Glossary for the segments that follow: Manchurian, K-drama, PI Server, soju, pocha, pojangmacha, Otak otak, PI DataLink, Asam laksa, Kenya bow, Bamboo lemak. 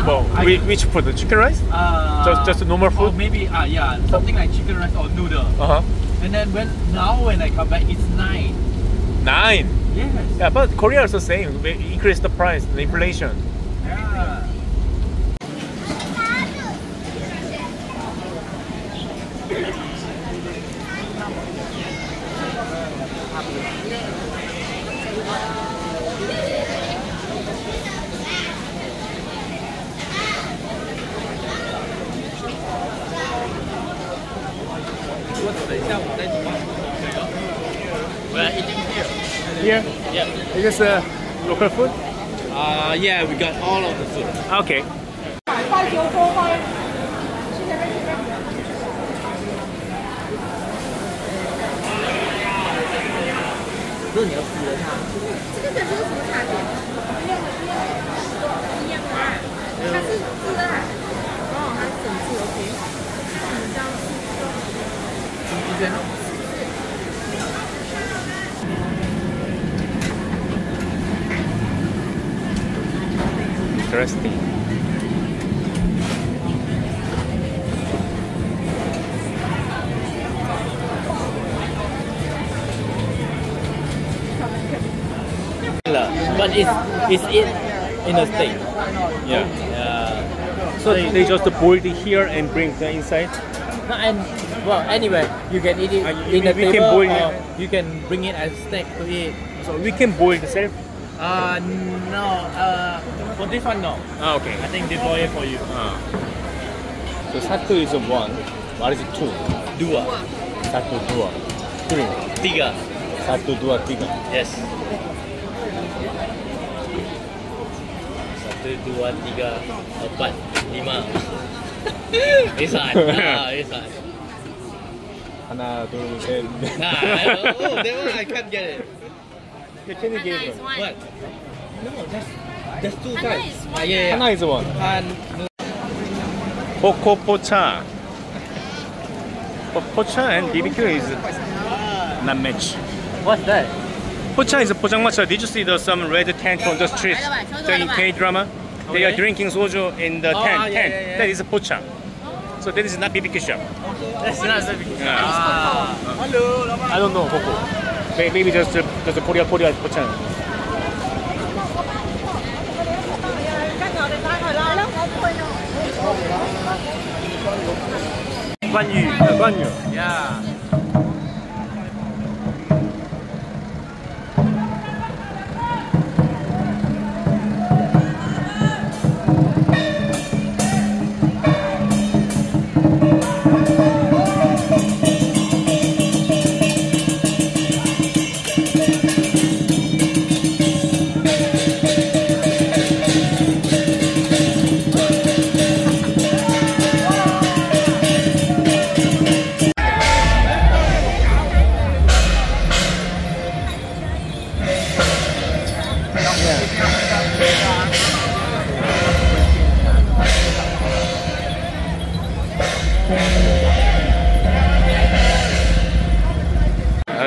bowl. Which food? Chicken rice? Just normal food? Or maybe, yeah, something like chicken rice or noodle. And then now when I come back, it's 9. 9? Yes. Yeah, but Korea is the same. They increase the price, the inflation. Yeah. Here? Yeah. Is this local food? Yeah, we got all of the food. Okay. Interesting. But it's in a steak. Yeah. So they just boiled it here and bring the inside. And well, anyway, you can eat it in a table, can boil or it. You can bring it as steak to eat. So we can boil the self. No, for this one no. Ah, okay. I think they boil it for you. So satu is one, what is it? Two? Dua. Satu, dua. Three. Tiga. Satu, dua, tiga. Yes. Satu, dua, tiga, empat, lima. It's hard. It's hard. Hana, two, three. I can't get it. Can you give it? What? No, just two types. Yeah. Hana is one. Poco pocha. Pocha and BBQ is not match. What's that? Pocha is a pojangmacha. Did you see some red tent on the streets during K-drama? They are drinking soju in the tent. That is a pocha. So that is not BBQ shop. That's not BBQ shop. Hello. I don't know Coco. Maybe just a Korea pocha. Banyu. Yeah.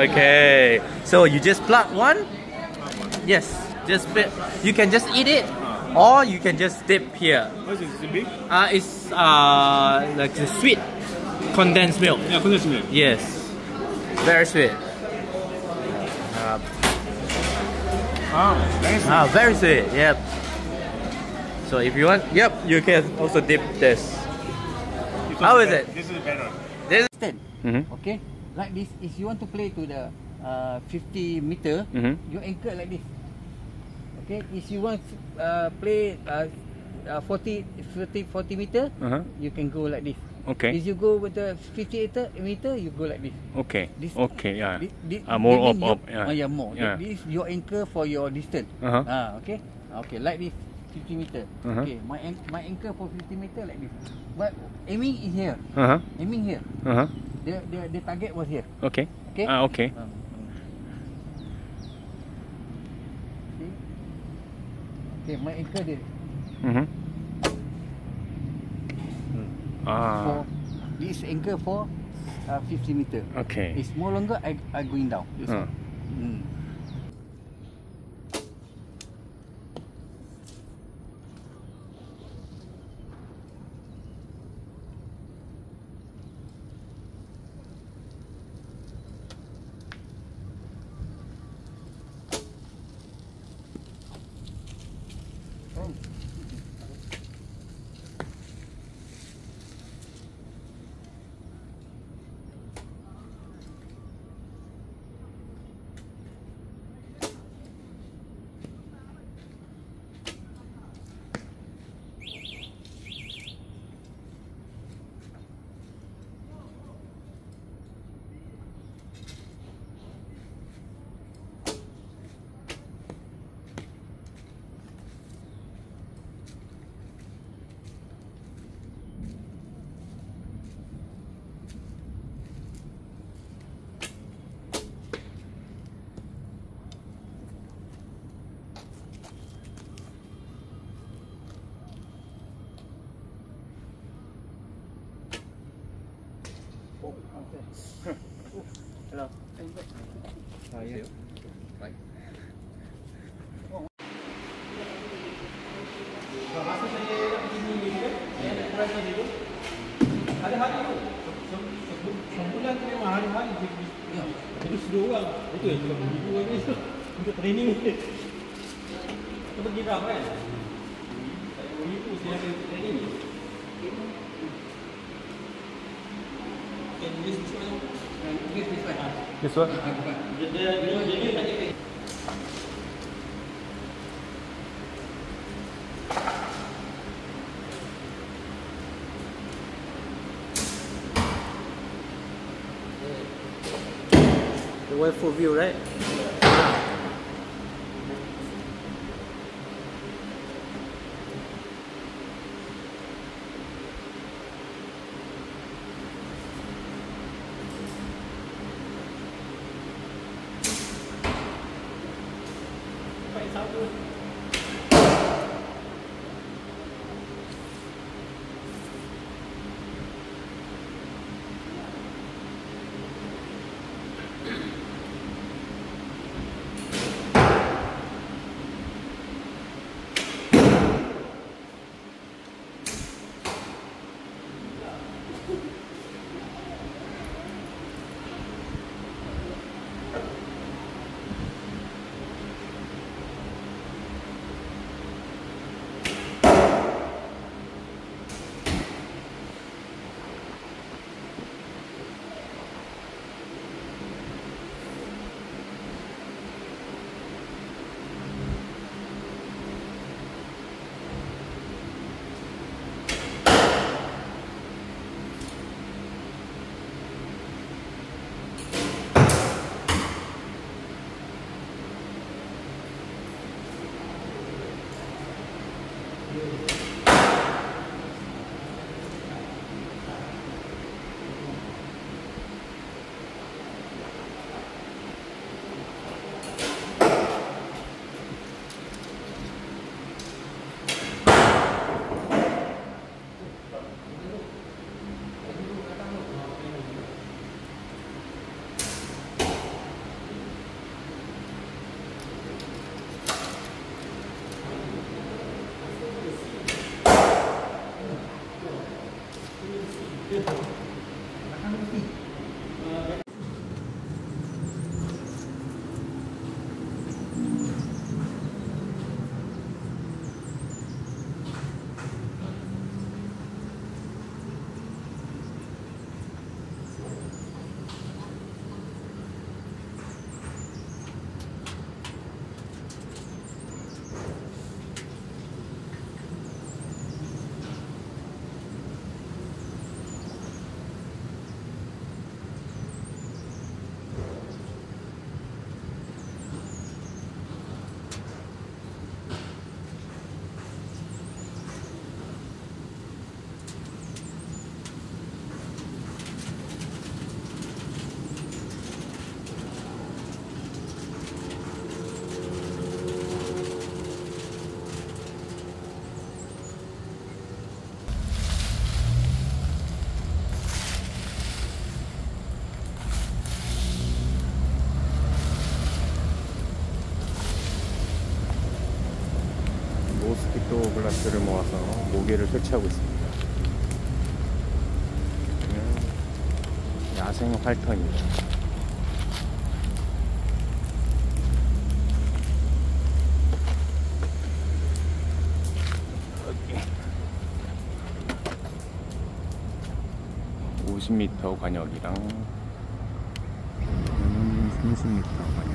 Okay, so you just pluck one? Yes, just bit. You can just eat it, or you can just dip here. What is it, big? It's like the sweet condensed milk. Yeah, condensed milk. Yes, very sweet. Very sweet. Very sweet. Yep. So if you want, yep, you can also dip this. How is it? This is better. This is 10. Okay. Like this, if you want to play to the 50 meter, you anchor like this. Okay, if you want to play 40 meter, you can go like this. Okay. If you go with the 50 meter, you go like this. Okay. This, okay. Yeah. More up. Yeah. Yeah. More. Yeah. This is your anchor for your distance. Okay. Okay. Like this, 50 meter. Okay. My anchor for 50 meter like this. But aiming is here. Aiming here. The target was here. Okay. Okay. Okay. See? Okay, my anchor there. So this anchor for 50 meter. Okay. It's more longer. I going down. Oh, yeah. Right. Itu seru kan? Betul ya? Itu ini untuk training ni. Itu pergi berapa kan? Itu siapa yang training ni? This one, this one. The one for view, right? 모스키토 글라스를 모아서 모기를 퇴치하고 있습니다. 야생 활터입니다. 여기 50m 관역이랑 30m 관역.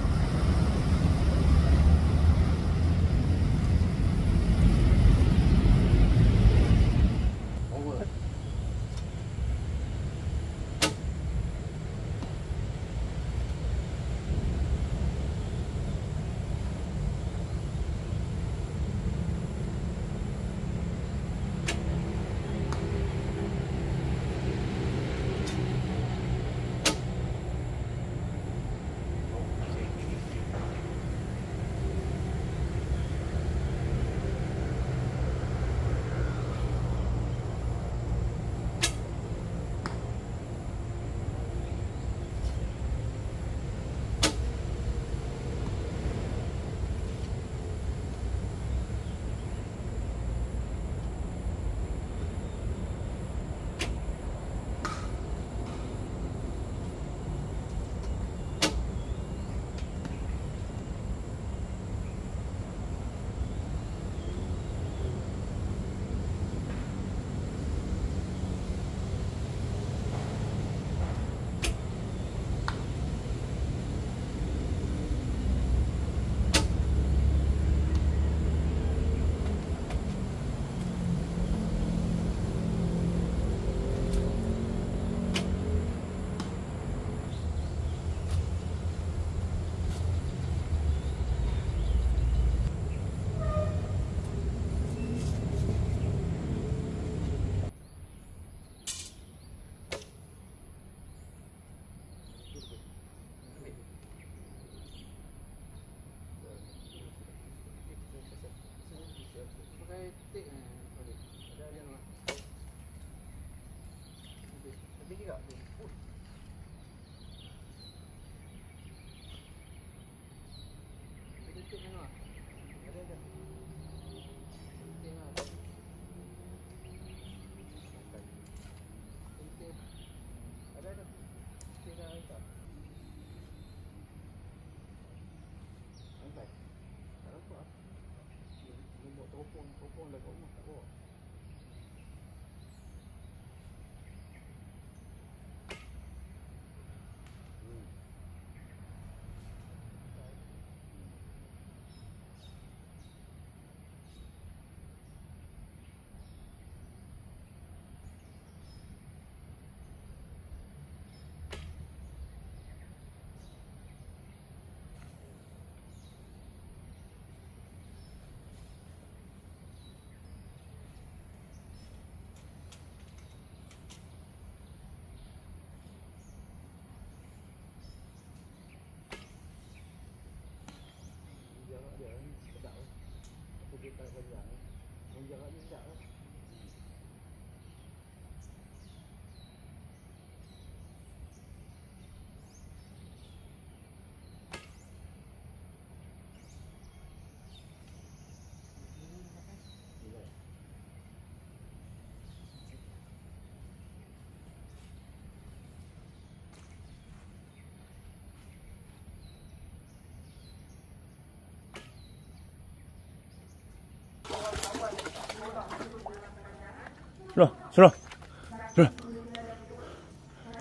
일로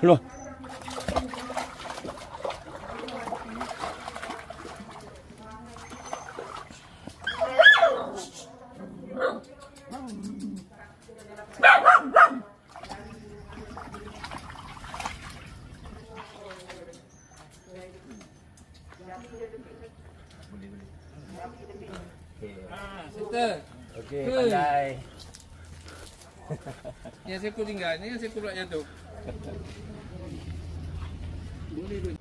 와. Okey, pandai. Yang seekor tinggal, ni yang seekor pula jatuh. Boleh.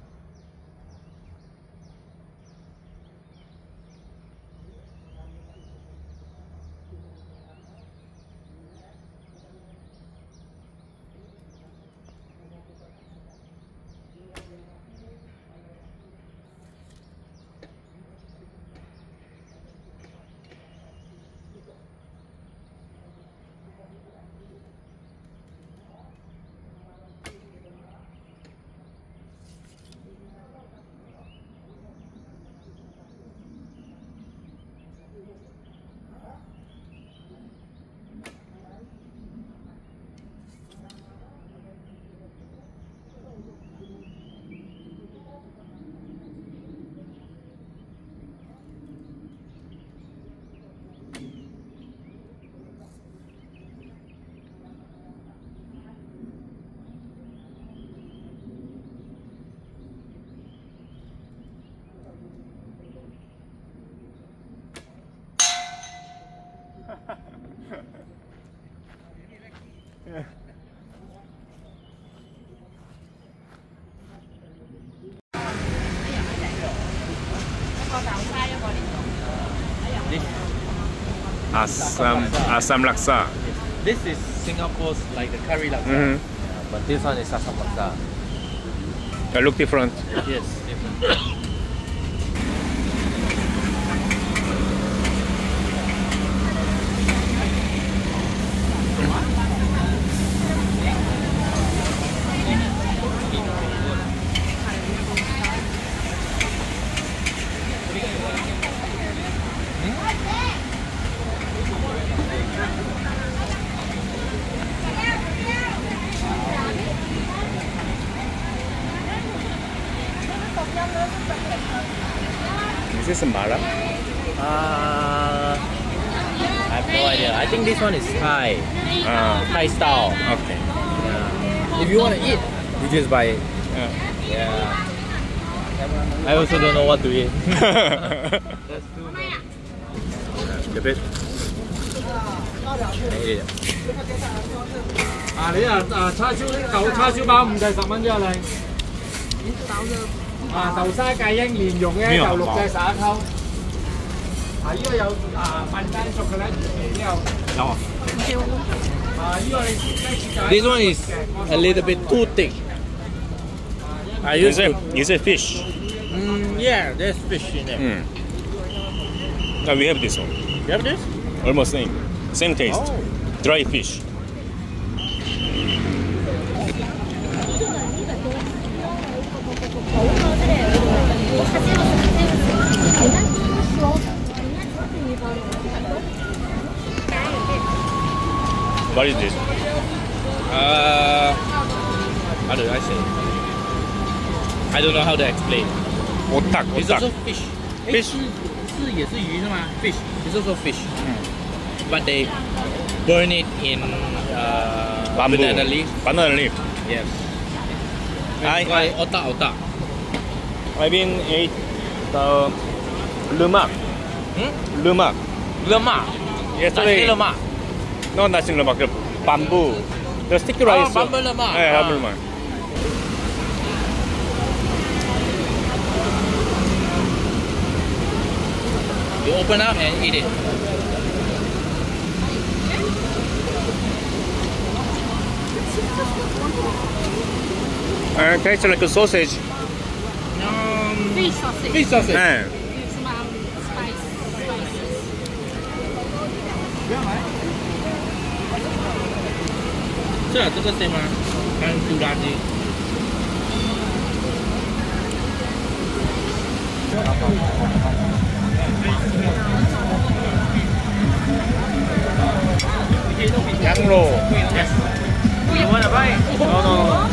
Asam laksa. This is Singapore's like the curry laksa, but this one is asam laksa. They look different. Yes, different. Is this a Mara? I have no idea. I think this one is Thai. Thai style. Okay. Yeah. If you want to eat, you just buy it. Yeah. I also don't know what to eat. That's too bad. The best. This one is a little bit too thick. Is it fish? Yeah, there's fish in there. No, we have this one. You have this? Almost same taste. Oh. Dry fish. What is this? How do I say? I don't know how to explain. Otak otak. It's also fish. Fish. Fish. It's also fish. But they burn it in banana leaf. Banana leaf. Yes. I otak otak. I've been ate the lemak. Lemak. Lemak. Yesterday. Lemak. No, not in lemak, the bamboo. The sticky rice. Oh, bamboo lemak. Yeah, bamboo lemak. You open up and eat it. It tastes like a sausage. Fish sausage. Fish sausage. Yeah. With some spices. Sure, this is the same one. Yang roll. Yes. You want to buy? No.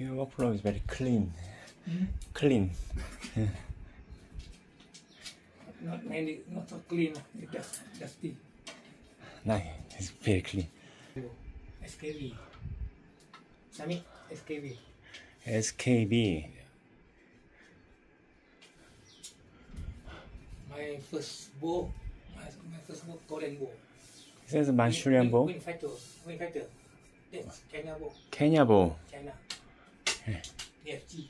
Your workflow is very clean. Mm-hmm. Clean. Not many, not so clean, it's just dusty. No, it's very clean. SKB. Sami, SKB. SKB. My first bow, my first bow, Korean bow. This is Manchurian bow? Win fighter. Yes, Kenya bow. Kenya bow. China. EFG.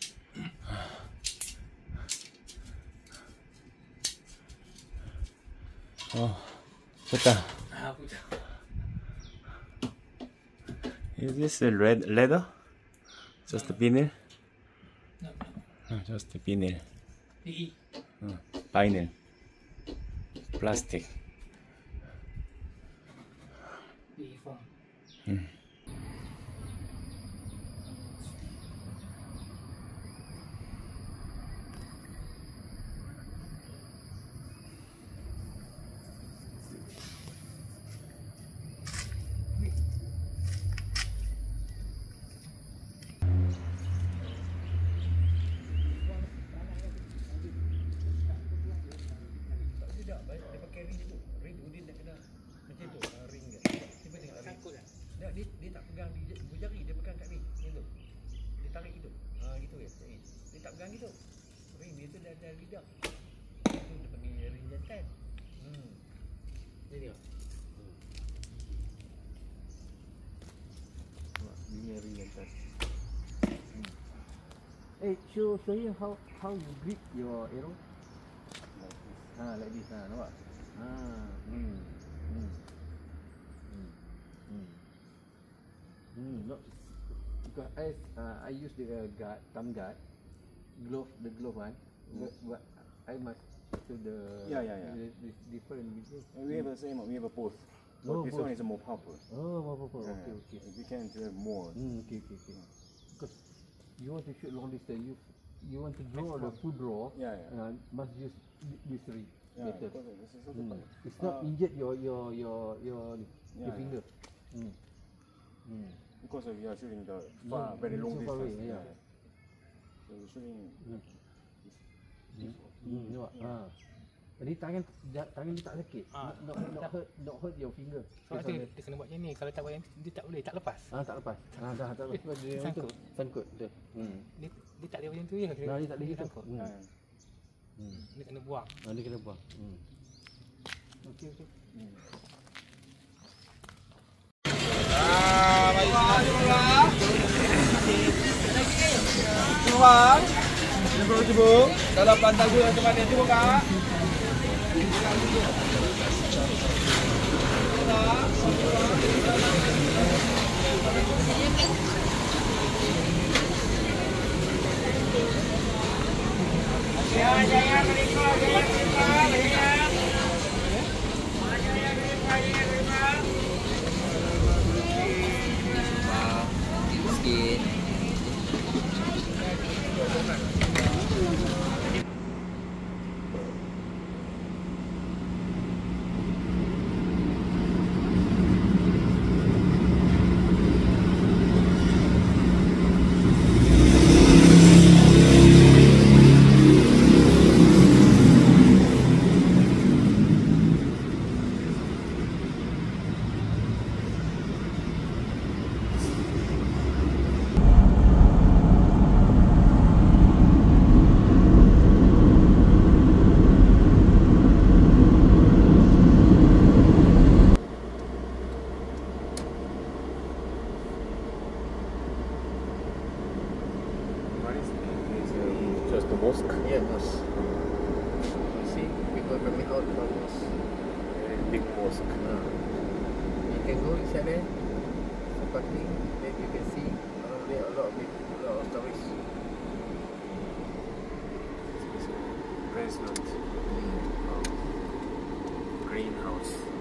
Oh, puta. Is this a red leather? Just a vinyl? No. Just a vinyl. Vinyl. Plastic. Dia tak pegang di dua jari, dia pegang kat ni, macam tu. Dia tarik hidung. Ha gitu ya. Dia tak pegang gitu. Ring dia tu dah lidah. Itu dia panggil ring jantan. Ni dia. Ni ring jantan. Eh, show you how you grip your arrow. Ha, like this ha, nampak? Ha. No, because I use the guard, thumb guard, glove, the glove one. But I must do the different business. We have the same. We have a pose. But this one is more powerful. Oh, more powerful. Okay. We can do more. Okay. Because you want to shoot long distance, you want to draw the full draw. Yeah. Must use this ring. Yeah. It's not injured your finger. Because we are shooting the far, very long distance. So we're shooting this one. Jadi tangan dia tak sakit. Not hurt your finger. Soalnya dia kena buat macam ni. Kalau tak buat dia tak boleh, tak lepas. Tak lepas. Dah tak lepas. Dia sangkut. Dia tak boleh macam tu je. Dia tak boleh sangkut. Dia kena buang. Okey. Tuang, cuba. Kalau pantai gua macam mana cuba kak? Jaya berikut. mask. You can go inside there, the party, then you can see there are a lot of people, a lot of stories. Restaurant, greenhouse.